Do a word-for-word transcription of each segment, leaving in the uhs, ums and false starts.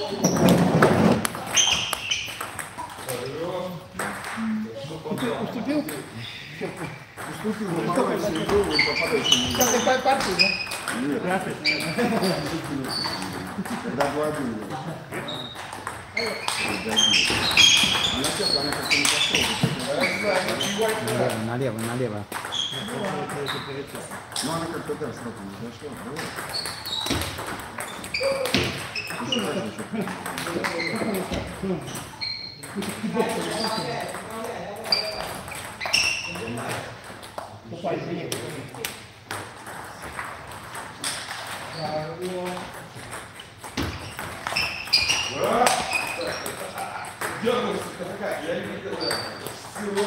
Уступил? Уступил. Как ты по партии, да? Нет. Когда Владимир. Налево, налево. Ну она как-то да, смотри, не зашла. Попай, извини. Дернулся, как я не видела. Всего.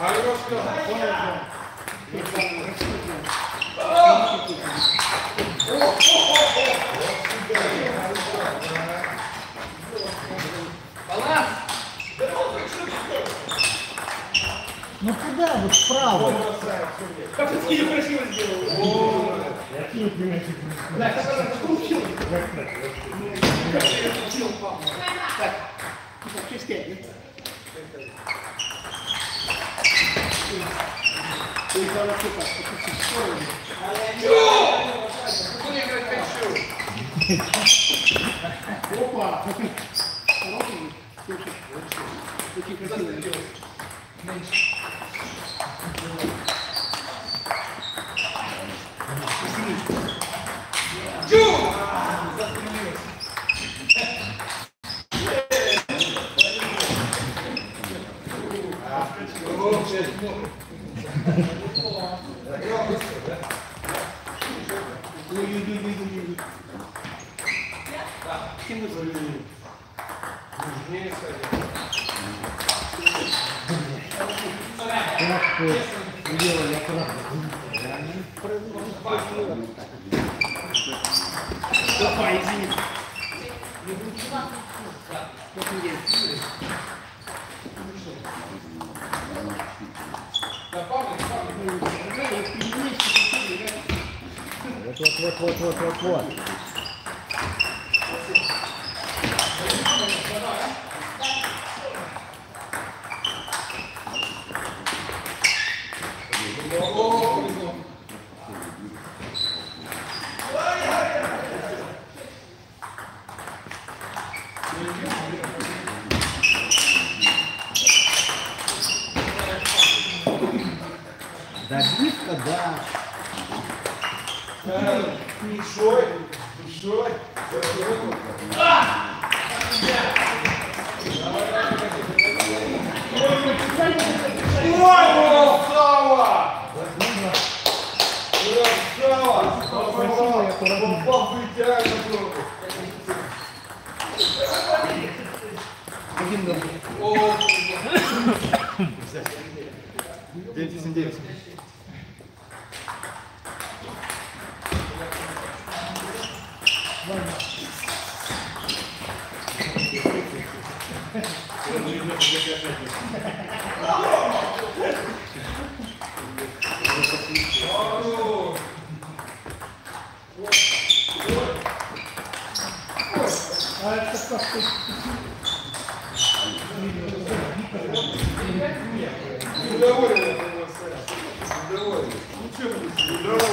А Ну куда вот справа? Как ты скидку красиво сделал? Да, я так учил. Так, через пять, да? Ты давай кипа, ты хочешь? Опа! Очень красиво делаешь. Довольно. Ну что,